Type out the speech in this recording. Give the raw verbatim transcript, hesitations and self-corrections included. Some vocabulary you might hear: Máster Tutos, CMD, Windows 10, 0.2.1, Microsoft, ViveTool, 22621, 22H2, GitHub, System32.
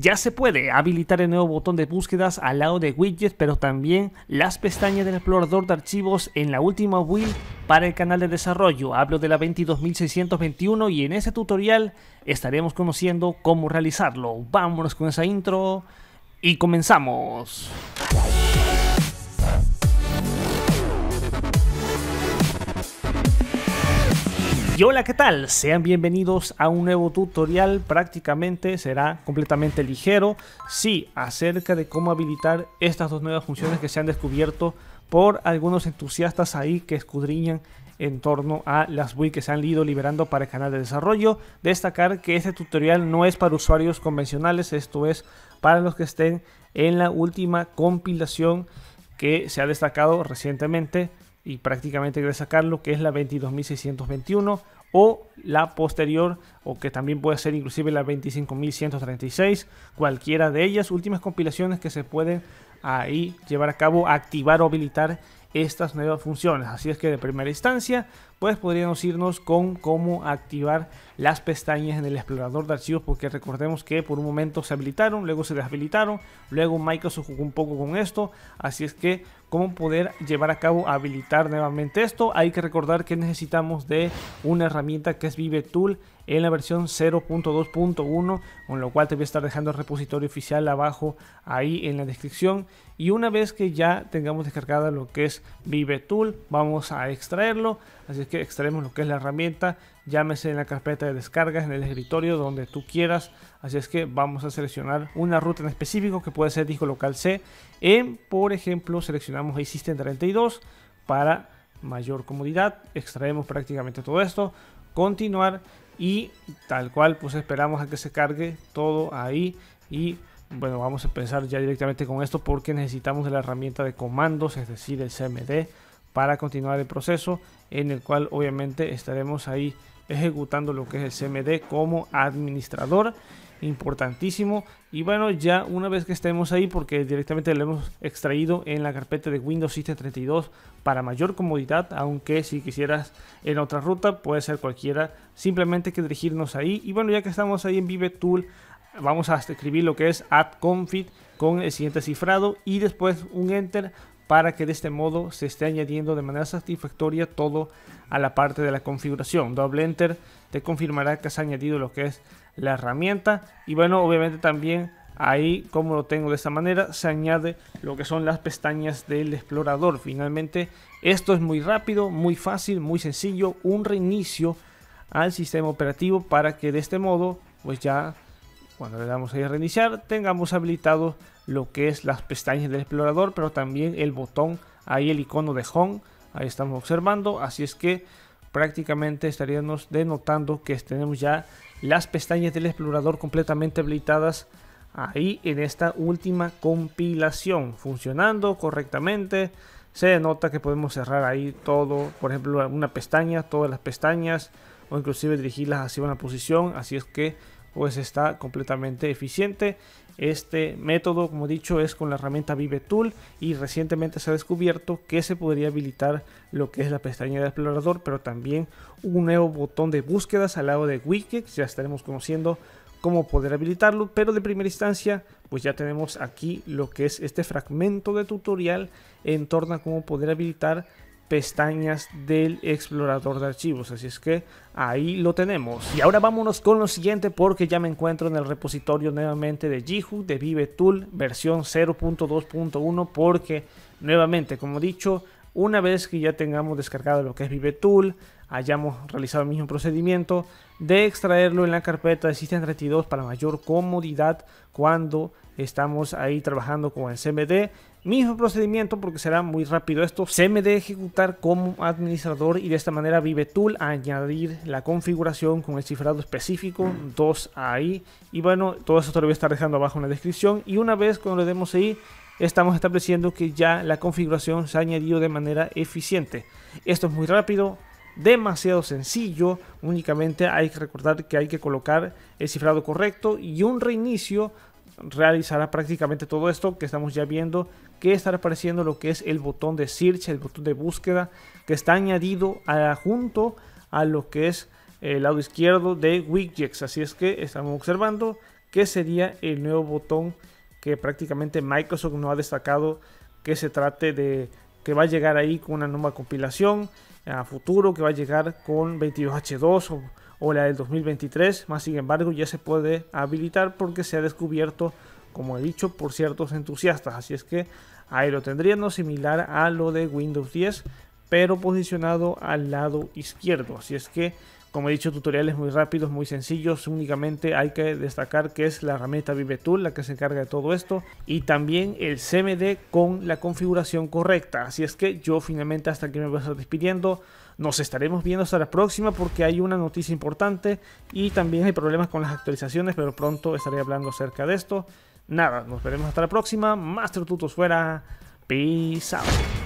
Ya se puede habilitar el nuevo botón de búsquedas al lado de widgets, pero también las pestañas del explorador de archivos en la última build para el canal de desarrollo. Hablo de la veintidós mil seiscientos veintiuno y en este tutorial estaremos conociendo cómo realizarlo. Vámonos con esa intro y comenzamos. Y hola, ¿qué tal? Sean bienvenidos a un nuevo tutorial, prácticamente será completamente ligero, sí, acerca de cómo habilitar estas dos nuevas funciones que se han descubierto por algunos entusiastas ahí que escudriñan en torno a las builds que se han ido liberando para el canal de desarrollo. Destacar que este tutorial no es para usuarios convencionales, esto es para los que estén en la última compilación que se ha destacado recientemente. Y prácticamente hay que sacar lo que es la veintidós mil seiscientos veintiuno o la posterior, o que también puede ser inclusive la veinticinco mil ciento treinta y seis, cualquiera de ellas, últimas compilaciones que se pueden ahí llevar a cabo, activar o habilitar estas nuevas funciones. Así es que de primera instancia pues podríamos irnos con cómo activar las pestañas en el explorador de archivos, porque recordemos que por un momento se habilitaron, luego se deshabilitaron, luego Microsoft jugó un poco con esto. Así es que cómo poder llevar a cabo, habilitar nuevamente esto. Hay que recordar que necesitamos de una herramienta que es ViveTool en la versión cero punto dos punto uno, con lo cual te voy a estar dejando el repositorio oficial abajo ahí en la descripción. Y una vez que ya tengamos descargada lo que es ViveTool, vamos a extraerlo. Así es que extraemos lo que es la herramienta, llámese en la carpeta de descargas, en el escritorio, donde tú quieras. Así es que vamos a seleccionar una ruta en específico, que puede ser disco local C. En, por ejemplo, seleccionamos ahí System treinta y dos para mayor comodidad. Extraemos prácticamente todo esto, continuar y tal cual pues esperamos a que se cargue todo ahí. Y bueno, vamos a empezar ya directamente con esto porque necesitamos de la herramienta de comandos, es decir, el C M D, para continuar el proceso, en el cual obviamente estaremos ahí ejecutando lo que es el C M D como administrador, importantísimo. Y bueno, ya una vez que estemos ahí, porque directamente lo hemos extraído en la carpeta de Windows System treinta y dos para mayor comodidad, aunque si quisieras en otra ruta puede ser cualquiera, simplemente hay que dirigirnos ahí. Y bueno, ya que estamos ahí en ViveTool, vamos a escribir lo que es add config con el siguiente cifrado y después un enter, para que de este modo se esté añadiendo de manera satisfactoria todo a la parte de la configuración. Doble enter te confirmará que has añadido lo que es la herramienta. Y bueno, obviamente también ahí, como lo tengo de esta manera, se añade lo que son las pestañas del explorador. Finalmente, esto es muy rápido, muy fácil, muy sencillo, un reinicio al sistema operativo, para que de este modo pues ya cuando le damos ahí a reiniciar tengamos habilitado lo que es las pestañas del explorador, pero también el botón, ahí el icono de home, ahí estamos observando. Así es que prácticamente estaríamos denotando que tenemos ya las pestañas del explorador completamente habilitadas ahí en esta última compilación, funcionando correctamente. Se denota que podemos cerrar ahí todo, por ejemplo una pestaña, todas las pestañas, o inclusive dirigirlas hacia una posición. Así es que pues está completamente eficiente este método. Como dicho, es con la herramienta ViveTool, y recientemente se ha descubierto que se podría habilitar lo que es la pestaña del explorador, pero también un nuevo botón de búsquedas al lado de widgets. Ya estaremos conociendo cómo poder habilitarlo, pero de primera instancia pues ya tenemos aquí lo que es este fragmento de tutorial en torno a cómo poder habilitar pestañas del explorador de archivos. Así es que ahí lo tenemos. Y ahora vámonos con lo siguiente, porque ya me encuentro en el repositorio nuevamente de GitHub de ViveTool versión cero punto dos punto uno, porque nuevamente, como dicho, una vez que ya tengamos descargado lo que es ViveTool, hayamos realizado el mismo procedimiento de extraerlo en la carpeta de System treinta y dos para mayor comodidad cuando estamos ahí trabajando con el C M D. Mismo procedimiento, porque será muy rápido esto. C M D ejecutar como administrador, y de esta manera ViveTool añadir la configuración con el cifrado específico dos ahí. Y bueno, todo eso te lo voy a estar dejando abajo en la descripción. Y una vez cuando le demos ahí, estamos estableciendo que ya la configuración se ha añadido de manera eficiente. Esto es muy rápido, demasiado sencillo. Únicamente hay que recordar que hay que colocar el cifrado correcto, y un reinicio realizará prácticamente todo esto que estamos ya viendo, que estará apareciendo lo que es el botón de search, el botón de búsqueda, que está añadido a, junto a lo que es el lado izquierdo de widgets. Así es que estamos observando que sería el nuevo botón que prácticamente Microsoft no ha destacado que se trate de que va a llegar ahí con una nueva compilación a futuro, que va a llegar con veintidós H dos o, o la del dos mil veintitrés, más sin embargo ya se puede habilitar porque se ha descubierto, como he dicho, por ciertos entusiastas. Así es que ahí lo tendríamos, similar a lo de Windows diez, pero posicionado al lado izquierdo. Así es que, como he dicho, tutoriales muy rápidos, muy sencillos. Únicamente hay que destacar que es la herramienta ViveTool la que se encarga de todo esto, y también el C M D con la configuración correcta. Así es que yo finalmente hasta aquí me voy a estar despidiendo. Nos estaremos viendo hasta la próxima porque hay una noticia importante y también hay problemas con las actualizaciones, pero pronto estaré hablando acerca de esto. Nada, nos veremos hasta la próxima. Máster Tutos fuera. Peace out.